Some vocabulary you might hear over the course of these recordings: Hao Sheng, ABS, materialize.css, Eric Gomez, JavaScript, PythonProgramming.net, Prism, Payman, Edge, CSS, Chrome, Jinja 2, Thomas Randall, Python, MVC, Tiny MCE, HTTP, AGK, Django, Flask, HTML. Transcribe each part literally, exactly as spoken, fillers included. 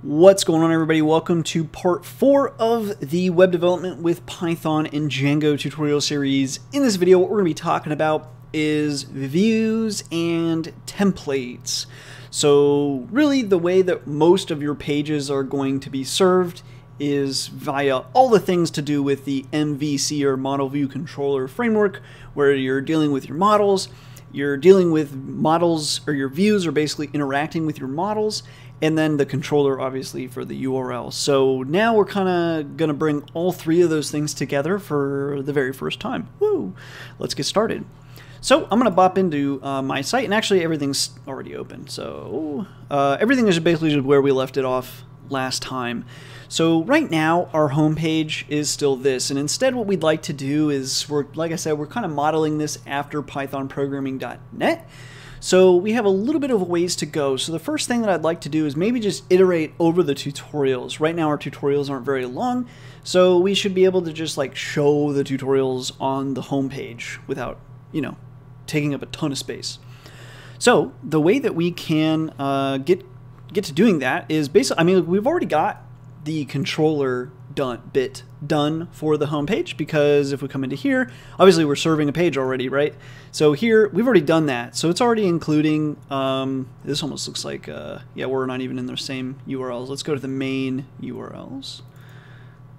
What's going on, everybody? Welcome to part four of the web development with Python and Django tutorial series. In this video, what we're going to be talking about is views and templates. So really the way that most of your pages are going to be served is via all the things to do with the M V C or Model View Controller framework, where you're dealing with your models, you're dealing with models, or your views are basically interacting with your models, and then the controller, obviously, for the U R L. So now we're kind of going to bring all three of those things together for the very first time. Woo! Let's get started. So I'm going to bop into uh, my site, and actually everything's already open. So uh, everything is basically just where we left it off last time. So right now our homepage is still this, and instead what we'd like to do is, we're, like I said, we're kind of modeling this after Python Programming dot net. So we have a little bit of ways to go. So the first thing that I'd like to do is maybe just iterate over the tutorials. Right now our tutorials aren't very long, so we should be able to just like show the tutorials on the homepage without, you know, taking up a ton of space. So the way that we can uh, get get to doing that is basically, I mean, we've already got the controller done bit done for the home page, because if we come into here, obviously we're serving a page already, right? So here we've already done that, so it's already including um, this almost looks like uh, yeah, we're not even in the same U R Ls. Let's go to the main U R Ls.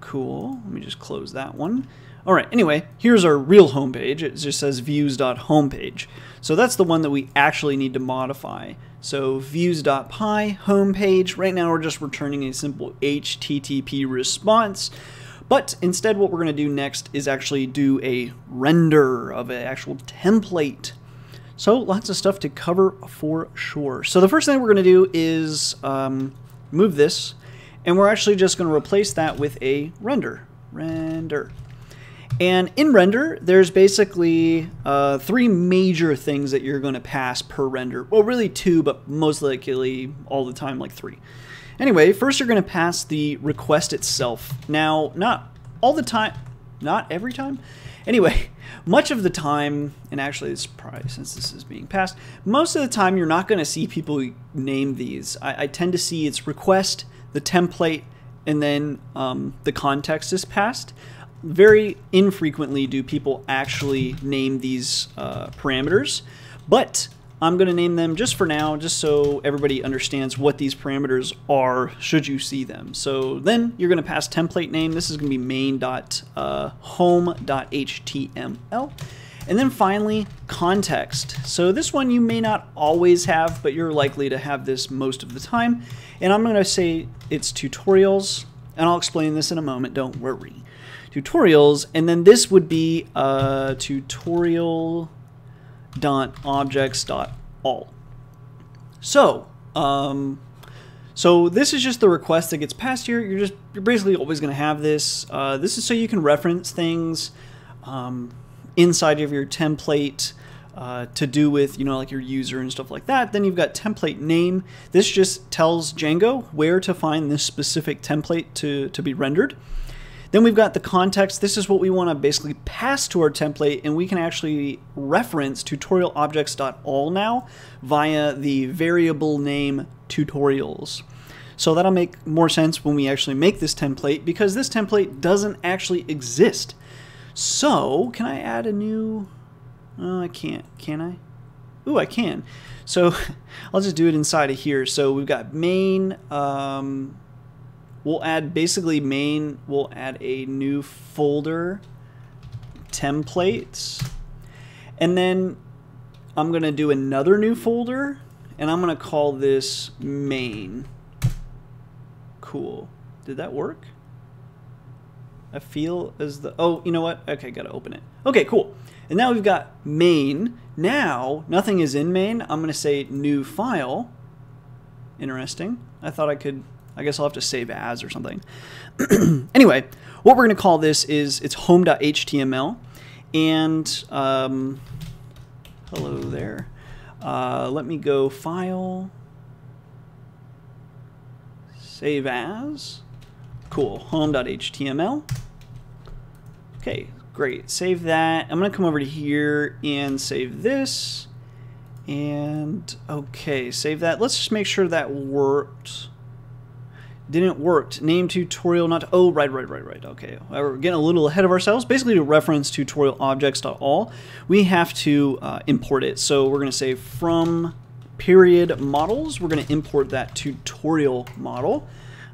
Cool, let me just close that one. All right, anyway, here's our real homepage. It just says views.homepage. So that's the one that we actually need to modify. So views.py homepage. Right now we're just returning a simple H T T P response. But instead what we're going to do next is actually do a render of an actual template. So lots of stuff to cover for sure. So the first thing we're going to do is um, move this, and we're actually just going to replace that with a render. Render. And in render, there's basically uh, three major things that you're going to pass per render. Well, really two, but most likely all the time like three. Anyway, first you're going to pass the request itself. Now, not all the time, not every time. Anyway, much of the time, and actually it's probably since this is being passed, most of the time you're not going to see people name these. I, I tend to see it's request, the template, and then um, the context is passed. Very infrequently do people actually name these uh, parameters, but I'm going to name them just for now, just so everybody understands what these parameters are should you see them. So then you're going to pass template name. This is going to be main.home.html. And then finally, context. So this one you may not always have, but you're likely to have this most of the time. And I'm going to say it's tutorials, and I'll explain this in a moment, don't worry. Tutorials, and then this would be uh, tutorial.objects.all. So, um, so this is just the request that gets passed here. You're just you're basically always going to have this. Uh, this is so you can reference things um, inside of your template uh, to do with, you know, like your user and stuff like that. Then you've got template name. This just tells Django where to find this specific template to to be rendered. Then we've got the context. This is what we want to basically pass to our template, and we can actually reference tutorial objects dot all now via the variable name tutorials. So that'll make more sense when we actually make this template, because this template doesn't actually exist. So can I add a new, oh, I can't, can I? Ooh, I can. So I'll just do it inside of here. So we've got main, um, We'll add basically main, we'll add a new folder, templates, and then I'm going to do another new folder, and I'm going to call this main. Cool. Did that work? I feel as the, oh, you know what? Okay, got to open it. Okay, cool. And now we've got main. Now, nothing is in main. I'm going to say new file. Interesting. I thought I could... I guess I'll have to save as or something. Anyway, what we're going to call this is it's home.html, and um, hello there. Uh, let me go file, save as, cool, home.html. Okay, great, save that. I'm going to come over to here and save this, and okay, save that. Let's just make sure that worked. didn't work. Name tutorial not, oh, right, right, right, right, okay. We're getting a little ahead of ourselves. Basically to reference tutorial objects.all, we have to uh, import it. So we're gonna say from period models, we're gonna import that tutorial model.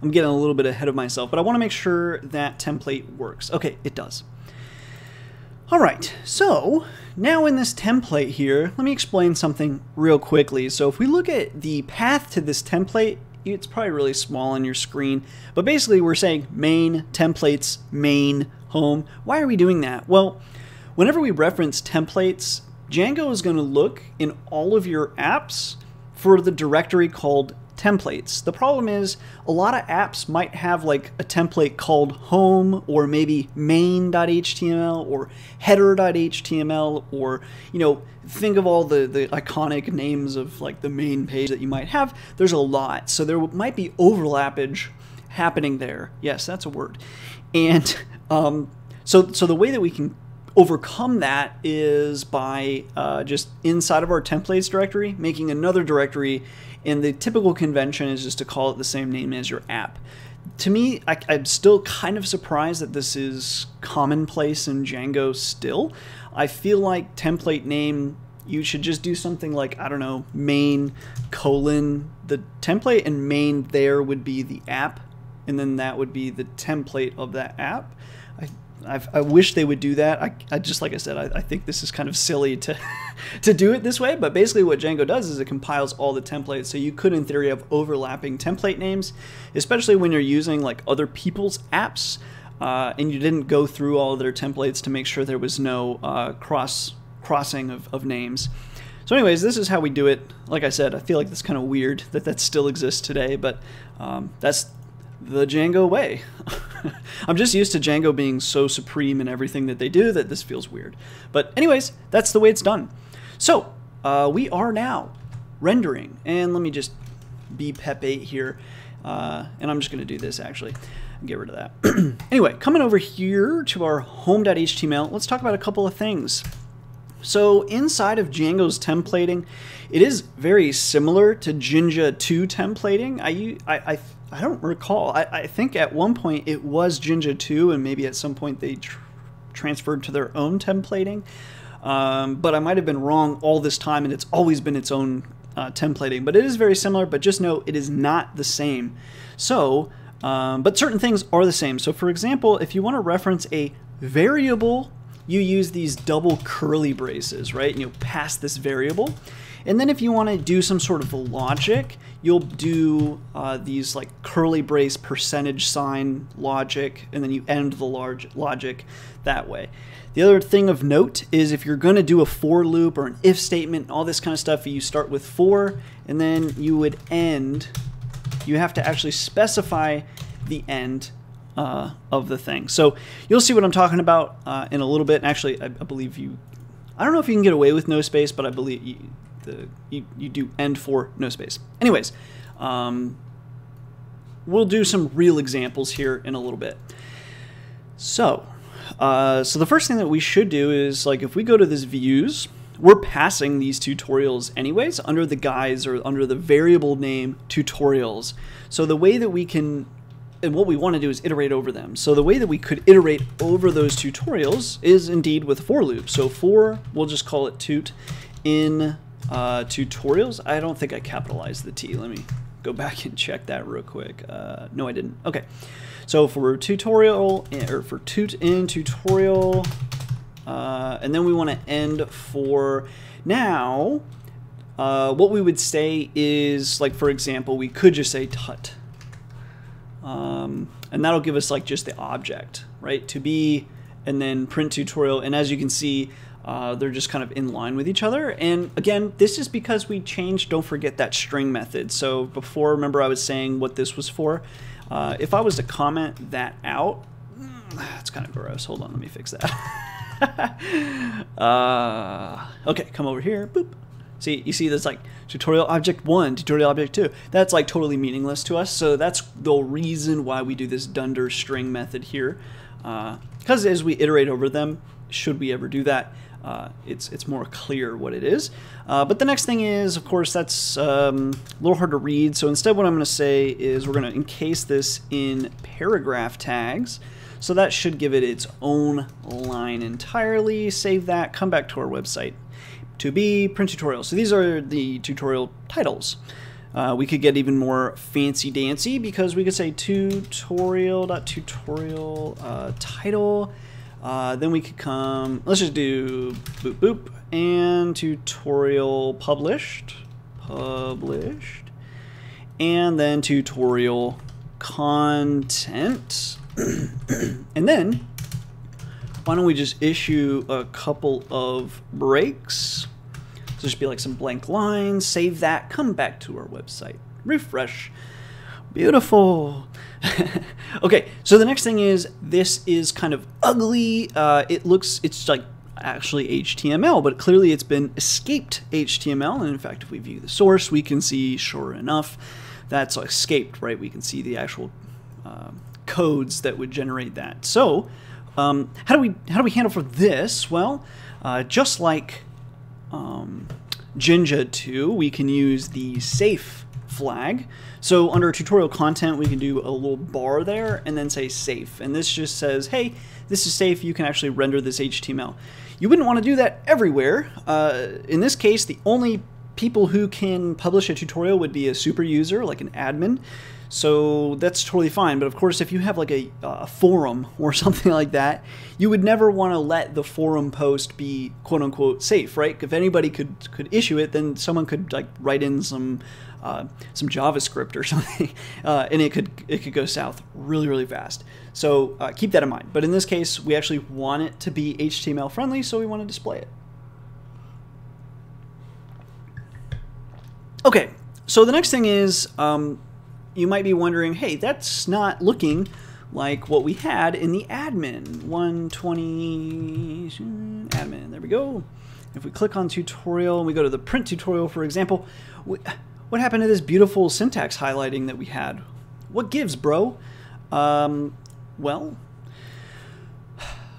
I'm getting a little bit ahead of myself, but I wanna make sure that template works. Okay, it does. All right, so now in this template here, let me explain something real quickly. So if we look at the path to this template, it's probably really small on your screen, but basically we're saying main, templates, main, home. Why are we doing that? Well, whenever we reference templates, Django is gonna look in all of your apps for the directory called templates. The problem is a lot of apps might have like a template called home or maybe main.html or header.html, or, you know, think of all the, the iconic names of like the main page that you might have. There's a lot. So there might be overlappage happening there. Yes, that's a word. And um, so, so the way that we can overcome that is by uh, just inside of our templates directory, making another directory. And the typical convention is just to call it the same name as your app. To me, I, I'm still kind of surprised that this is commonplace in Django still. I feel like template name, you should just do something like, I don't know, main colon the template, and main there would be the app, and then that would be the template of that app. I, I've, I wish they would do that. I, I just, like I said, I, I think this is kind of silly to to do it this way, but basically what Django does is it compiles all the templates, so you could in theory have overlapping template names, especially when you're using like other people's apps uh, and you didn't go through all of their templates to make sure there was no uh, cross crossing of, of names. So anyways, this is how we do it. Like I said, I feel like that's kind of weird that that still exists today, but um, that's the Django way. I'm just used to Django being so supreme in everything that they do that this feels weird. But anyways, that's the way it's done. So uh, we are now rendering, and let me just be pep eight here. Uh, and I'm just gonna do this actually, get rid of that. Anyway, coming over here to our home.html, let's talk about a couple of things. So inside of Django's templating, it is very similar to Jinja two templating. I, I, I I don't recall. I, I think at one point it was Jinja two, and maybe at some point they tr transferred to their own templating. Um, but I might have been wrong all this time, and it's always been its own uh, templating. But it is very similar, but just know it is not the same. So, um, but certain things are the same. So for example, if you want to reference a variable, you use these double curly braces, right? And you'll pass this variable. And then if you want to do some sort of logic, you'll do uh, these like curly brace percentage sign logic, and then you end the large logic that way. The other thing of note is if you're going to do a for loop or an if statement, all this kind of stuff, you start with for, and then you would end. You have to actually specify the end uh, of the thing. So you'll see what I'm talking about uh, in a little bit. And actually, I, I believe you, I don't know if you can get away with no space, but I believe you, The, you, you do end for no space. Anyways, um, we'll do some real examples here in a little bit. So, uh, so the first thing that we should do is, like, if we go to this views, we're passing these tutorials anyways under the guise or under the variable name tutorials. So the way that we can, and what we want to do is iterate over them. So the way that we could iterate over those tutorials is indeed with for loop. So for, we'll just call it toot in Uh, tutorials. I don't think I capitalized the T. Let me go back and check that real quick. Uh, no, I didn't. Okay. So for tutorial, or for toot in tutorial, uh, and then we want to end for now. Uh, what we would say is, like, for example, we could just say tut. Um, and that'll give us like just the object, right? To be, and then print tutorial. And as you can see, Uh, they're just kind of in line with each other. And again, this is because we changed, don't forget that string method. So before, remember I was saying what this was for. Uh, if I was to comment that out, that's kind of gross. Hold on, let me fix that. uh, okay, come over here, boop. See, you see that's like tutorial object one, tutorial object two. That's like totally meaningless to us. So that's the reason why we do this dunder string method here. Because uh, as we iterate over them, should we ever do that, uh, it's it's more clear what it is. Uh, but the next thing is, of course, that's um, a little hard to read. So instead, what I'm going to say is we're going to encase this in paragraph tags. So that should give it its own line entirely. Save that. Come back to our website. To be print tutorial. So these are the tutorial titles. Uh, we could get even more fancy dancy because we could say tutorial.tutorial uh, title. Uh, then we could come, let's just do boop boop and tutorial published, published, and then tutorial content. And then why don't we just issue a couple of breaks? So just be like some blank lines, save that, come back to our website, refresh. Beautiful. Okay, so the next thing is this is kind of ugly. Uh, it looks, it's like actually H T M L, but clearly it's been escaped H T M L. And in fact, if we view the source, we can see, sure enough, that's escaped, right? We can see the actual uh, codes that would generate that. So um, how do we how do we handle for this? Well, uh, just like Um, Jinja two, we can use the safe flag. So under tutorial content, we can do a little bar there and then say safe. And this just says, hey, this is safe. You can actually render this H T M L. You wouldn't want to do that everywhere. Uh, in this case, the only people who can publish a tutorial would be a super user, like an admin. So that's totally fine. But of course, if you have like a, a forum or something like that, you would never want to let the forum post be quote unquote safe, right? If anybody could could issue it, then someone could like write in some uh, some JavaScript or something, uh, and it could it could go south really really fast. So uh, keep that in mind. But in this case, we actually want it to be H T M L friendly, so we want to display it. Okay. So the next thing is. Um, You might be wondering, hey, that's not looking like what we had in the admin. one twenty admin, there we go. If we click on tutorial and we go to the print tutorial, for example, what happened to this beautiful syntax highlighting that we had? What gives, bro? Um, well,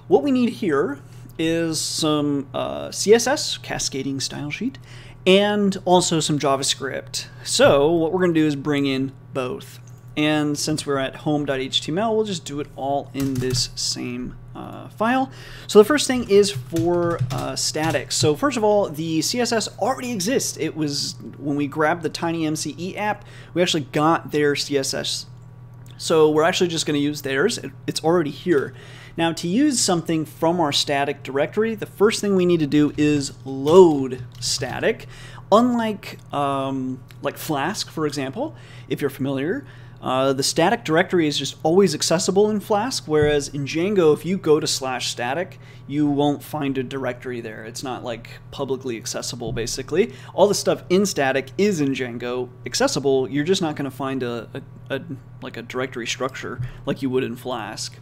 what we need here is some uh, C S S, cascading style sheet, and also some JavaScript. So what we're gonna do is bring in both. And since we're at home.html, we'll just do it all in this same uh, file. So the first thing is for uh, static. So first of all, the C S S already exists. It was when we grabbed the Tiny M C E app, we actually got their C S S. So we're actually just gonna use theirs. It's already here. Now to use something from our static directory, the first thing we need to do is load static. Unlike um, like Flask, for example, if you're familiar, uh, the static directory is just always accessible in Flask, whereas in Django, if you go to slash static, you won't find a directory there. It's not like publicly accessible, basically. All the stuff in static is in Django accessible. You're just not gonna find a, a, a like a directory structure like you would in Flask.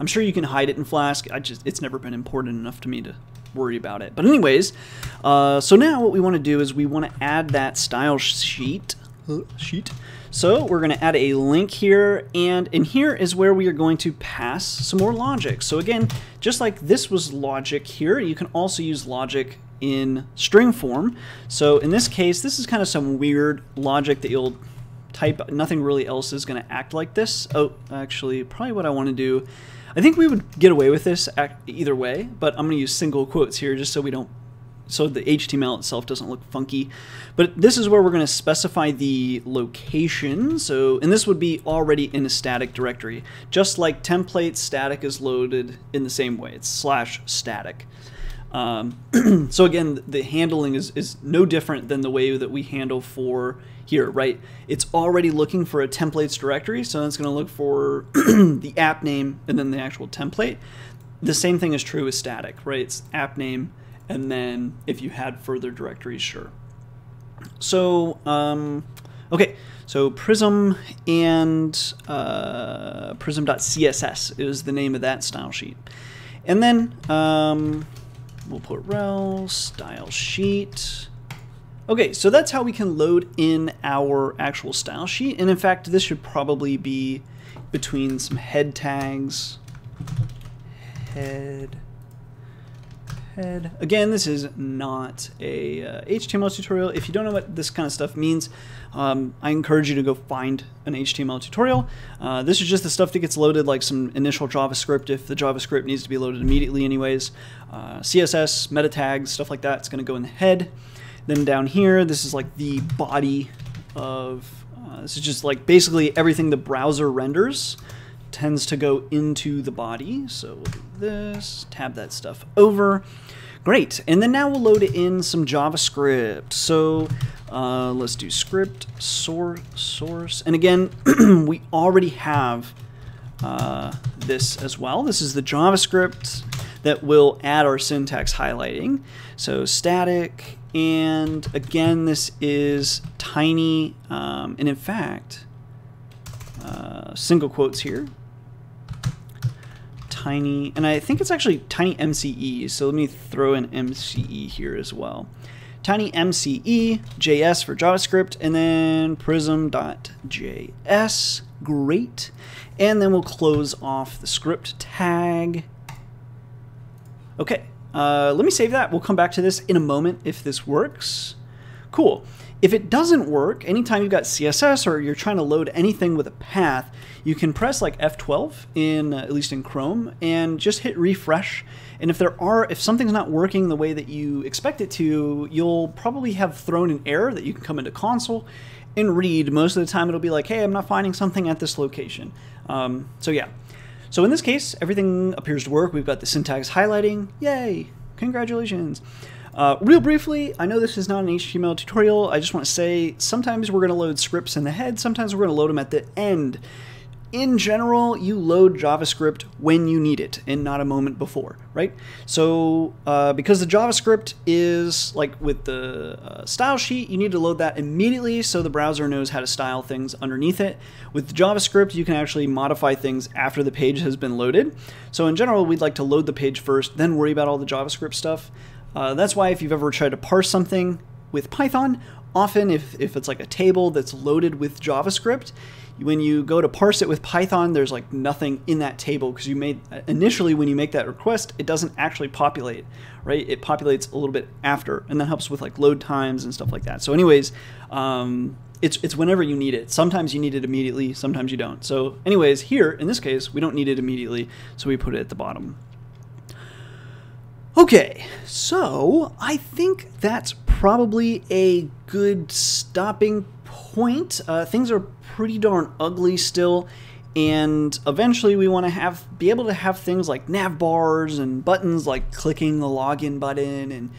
I'm sure you can hide it in Flask. I just, it's never been important enough to me to worry about it. But anyways, uh, so now what we want to do is we want to add that style sheet. sheet. So we're going to add a link here, and in here is where we are going to pass some more logic. So again, just like this was logic here, you can also use logic in string form. So in this case, this is kind of some weird logic that you'll type. Nothing really else is going to act like this. Oh, actually, probably what I want to do, I think we would get away with this either way, but I'm going to use single quotes here just so we don't, so the H T M L itself doesn't look funky. But this is where we're going to specify the location. So, and this would be already in a static directory, just like template static is loaded in the same way. It's slash static. Um, so again, the handling is, is no different than the way that we handle for here, right? It's already looking for a templates directory, so it's going to look for the app name and then the actual template. The same thing is true with static, right? It's app name, and then if you had further directories, sure. So, um, okay, so Prism and uh, Prism.css is the name of that style sheet. And then, um, we'll put rel style sheet. Okay, so that's how we can load in our actual style sheet. And in fact, this should probably be between some head tags. Head, head. Again, this is not a uh, H T M L tutorial. If you don't know what this kind of stuff means, um, I encourage you to go find an H T M L tutorial. Uh, this is just the stuff that gets loaded, like some initial JavaScript, if the JavaScript needs to be loaded immediately anyways. Uh, C S S, meta tags, stuff like that. It's going to go in the head. Then down here, this is like the body of, uh, this is just like basically everything the browser renders tends to go into the body. So we'll do this, tab that stuff over. Great, and then now we'll load in some JavaScript. So uh, let's do script source, source. And again, we already have uh, this as well. This is the JavaScript that will add our syntax highlighting. So static, and again, this is tiny, um, and in fact, uh, single quotes here, tiny, and I think it's actually tiny M C E, so let me throw in M C E here as well. Tiny M C E, J S for JavaScript, and then prism.js, great. And then we'll close off the script tag. Okay. Uh, let me save that. We'll come back to this in a moment if this works. Cool. If it doesn't work, anytime you've got C S S or you're trying to load anything with a path, you can press like F twelve in uh, at least in Chrome and just hit refresh. And if there are, if something's not working the way that you expect it to, you'll probably have thrown an error that you can come into console and read. Most of the time it'll be like, hey, I'm not finding something at this location. Um, so yeah. So in this case, everything appears to work. We've got the syntax highlighting. Yay, congratulations. Uh, real briefly, I know this is not an H T M L tutorial. I just want to say sometimes we're going to load scripts in the head. Sometimes we're going to load them at the end. In general, you load JavaScript when you need it and not a moment before, right? So uh, because the JavaScript is like with the uh, style sheet, you need to load that immediately so the browser knows how to style things underneath it. With JavaScript, you can actually modify things after the page has been loaded. So in general, we'd like to load the page first, then worry about all the JavaScript stuff. Uh, that's why if you've ever tried to parse something with Python, often if, if it's like a table that's loaded with JavaScript, when you go to parse it with Python, there's like nothing in that table because you made initially when you make that request, it doesn't actually populate, right? It populates a little bit after, and that helps with like load times and stuff like that. So anyways, um, it's, it's whenever you need it. Sometimes you need it immediately, sometimes you don't. So anyways, here in this case, we don't need it immediately, so we put it at the bottom. Okay, so I think that's probably a good stopping point. Uh, things are pretty darn ugly still, and eventually we want to have be able to have things like nav bars and buttons, like clicking the login button, and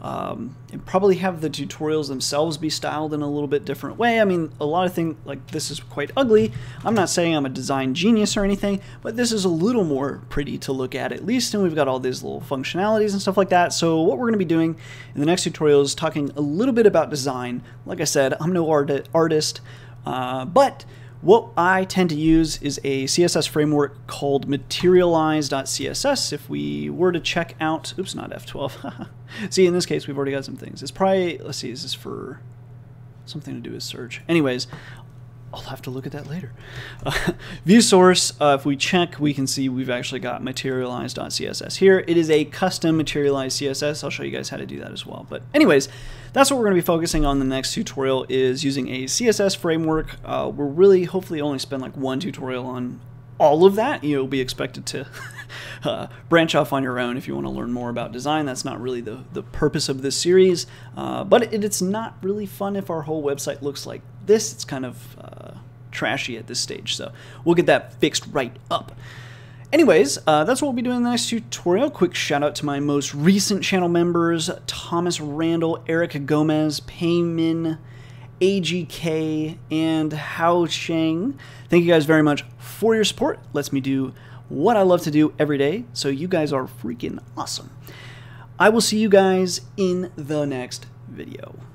um, and probably have the tutorials themselves be styled in a little bit different way. I mean, a lot of things like this is quite ugly. I'm not saying I'm a design genius or anything, but this is a little more pretty to look at at least, and we've got all these little functionalities and stuff like that. So what we're going to be doing in the next tutorial is talking a little bit about design. Like I said, I'm no art artist, uh, but what I tend to use is a C S S framework called materialize dot C S S. If we were to check out, oops, not F twelve. See, in this case, we've already got some things. It's probably, let's see, is this for something to do with search? Anyways, I'll have to look at that later. Uh, view source, uh, if we check, we can see we've actually got materialize dot C S S here. It is a custom materialized C S S. I'll show you guys how to do that as well. But anyways, that's what we're going to be focusing on in the next tutorial, is using a C S S framework. Uh, we'll really hopefully only spend like one tutorial on all of that. You'll be expected to uh, branch off on your own if you want to learn more about design. That's not really the, the purpose of this series, uh, but it, it's not really fun if our whole website looks like this. It's kind of uh, trashy at this stage, so we'll get that fixed right up. Anyways, uh, that's what we'll be doing in the next tutorial. Quick shout out to my most recent channel members, Thomas Randall, Eric Gomez, Payman, A G K, and Hao Sheng. Thank you guys very much for your support. It lets me do what I love to do every day, so you guys are freaking awesome. I will see you guys in the next video.